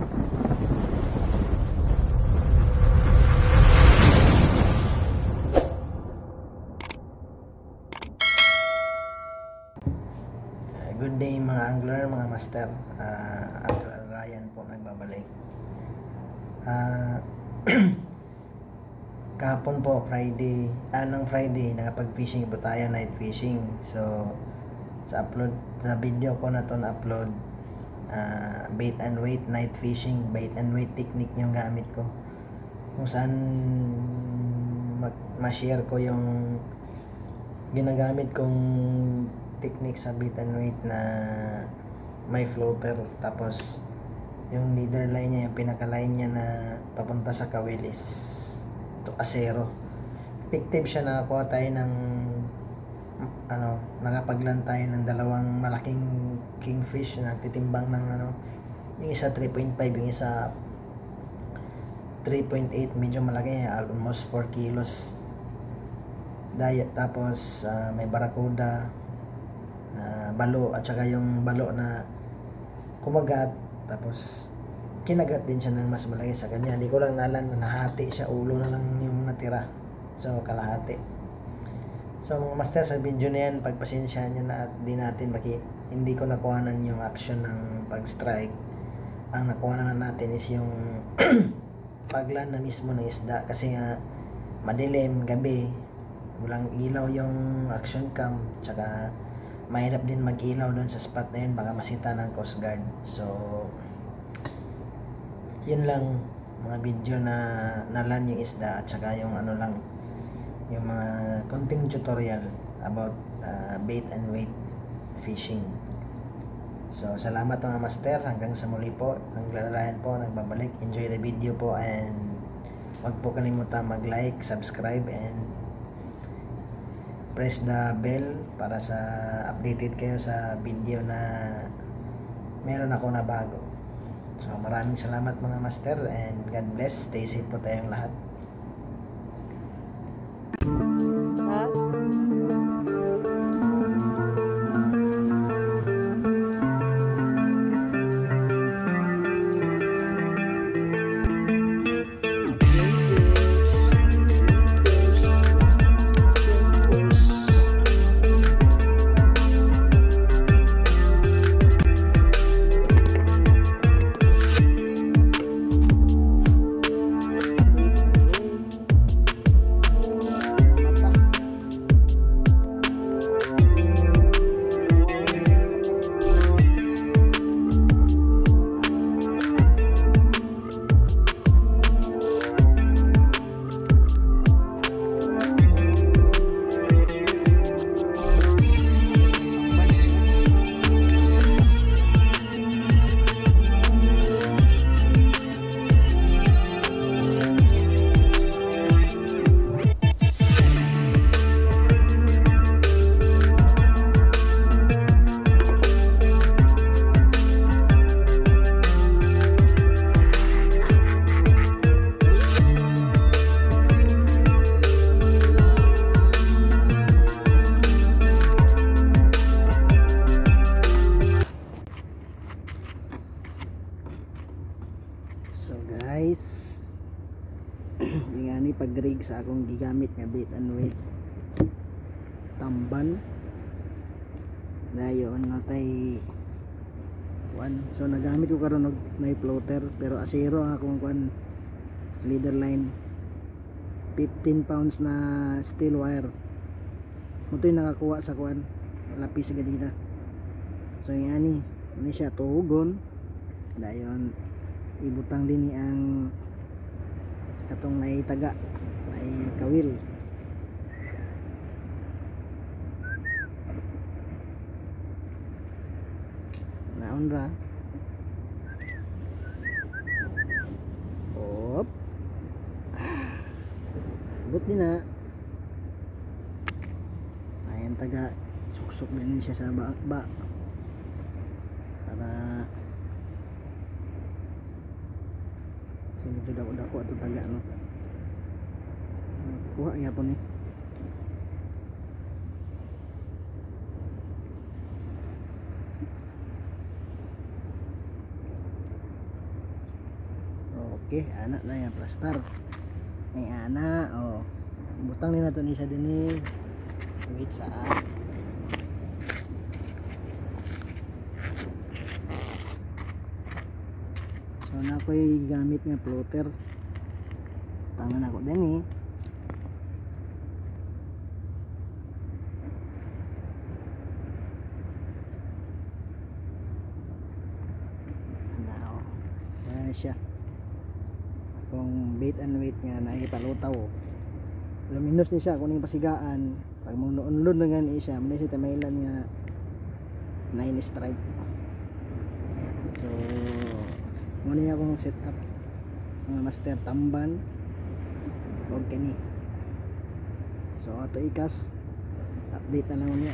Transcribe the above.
Good day mga angler, mga master. Angler Ryan po nagbabalik. Kahapon po Friday, anong Friday, nakapag-fishing po tayo, night fishing. So sa upload, sa video ko na to na upload, bait and weight night fishing, bait and weight technique yung gamit ko, kung saan ma-share ko yung ginagamit kong technique sa bait and weight na may floater, tapos yung leader line niya, yung pinaka line niya na papunta sa kawilis to asero. Effective siya, nakakuha tayo ng nakapaglan tayo ng dalawang malaking kingfish na titimbang ng yung isa 3.5, yung isa 3.8, medyo malaki, almost 4 kilos diet. Tapos may barracuda na balo, at saka yung balo na kumagat, tapos kinagat din siya ng mas malaki sa kanya. Hindi ko lang nalang, nahati siya, ulo na lang yung natira, so kalahati. So mga master, sa video na yan, pagpasensyahan nyo na at di natin hindi ko nakuhanan yung action ng pag strike. Ang nakuhanan na natin is yung paglan na mismo ng isda, kasi nga madilim, gabi, walang ilaw yung action cam, tsaka mahirap din mag-ilaw doon sa spot na yun, baka masita ng Coast Guard. So yun lang mga video na nalan yung isda, at saka yung lang yung mga konting tutorial about bait and weight fishing. So salamat mga master, hanggang sa muli po. Angler Ryan po nagbabalik. Enjoy the video po, and wag po kalimutan mag-like, subscribe, and press the bell para sa updated kayo sa video na meron ako na bago. So maraming salamat mga master, and God bless. Stay safe po tayong lahat. So guys, ngani pag-rig sa akong gigamit nga bait and weight tamban dayon natay one. So nagamit ko karon og may floater, pero asero ang akong kwan leader line, 15 pounds na steel wire mo toy nakakuha sa kwan lapis gadina. So ngani ni siya tugon dayon ibutang din ang katong ay taga ay kawil. Naon ra? Op. But din na. Ay ang taga suksok din siya sa ba. Para medyo dako-dako at taga kuha nga po ni Oke, anak na yan, plastar. Ay anak, oh. Butang din na to ni siya din ni. Wait sa akin. So na ako'y gamit niya floater. Tangan ako din ni. Siya akong bait and wait nga nahipalutaw luminos ni siya kuning pasigaan pag munoon-lun dengan siya muna siya tamailan nga 9 strike so muna akong set up mga master tamban huwag kani so auto ikas update na lang niya.